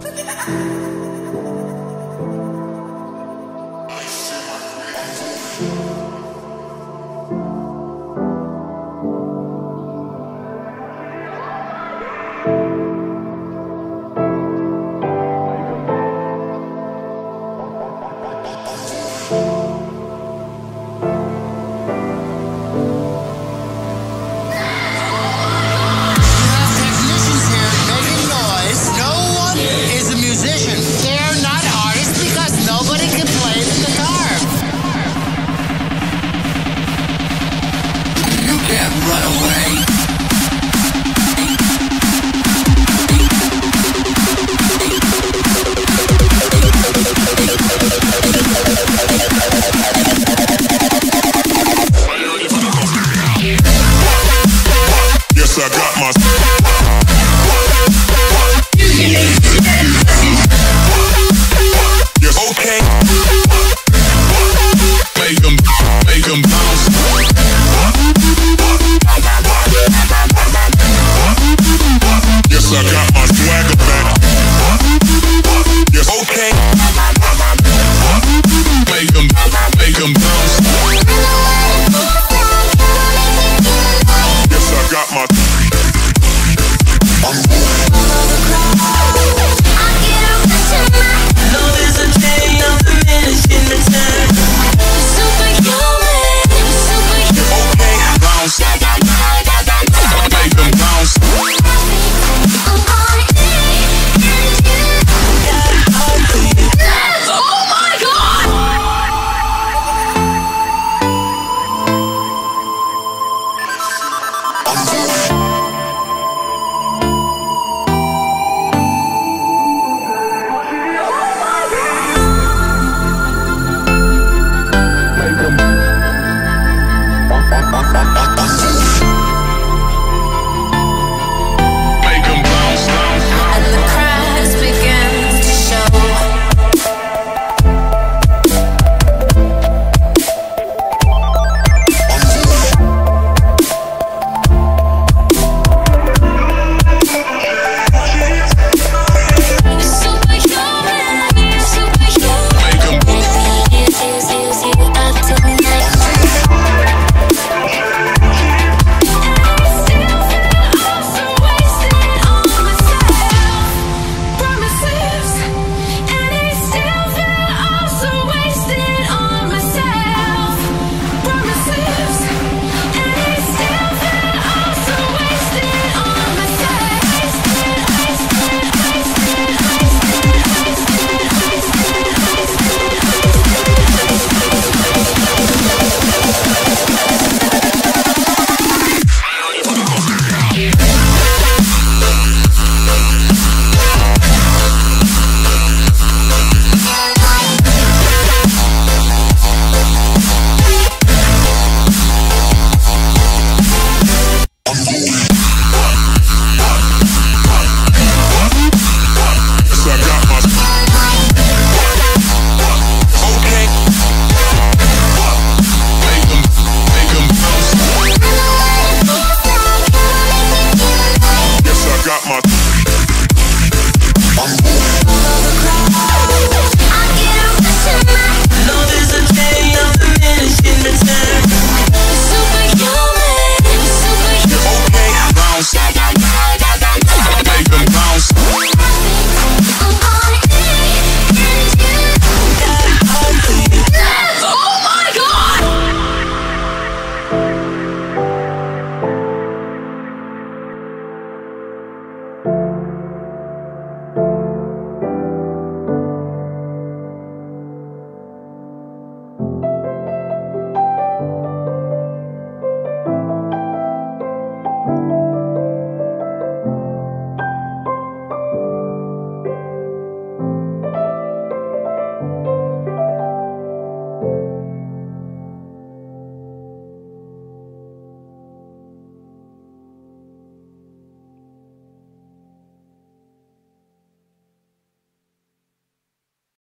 I got my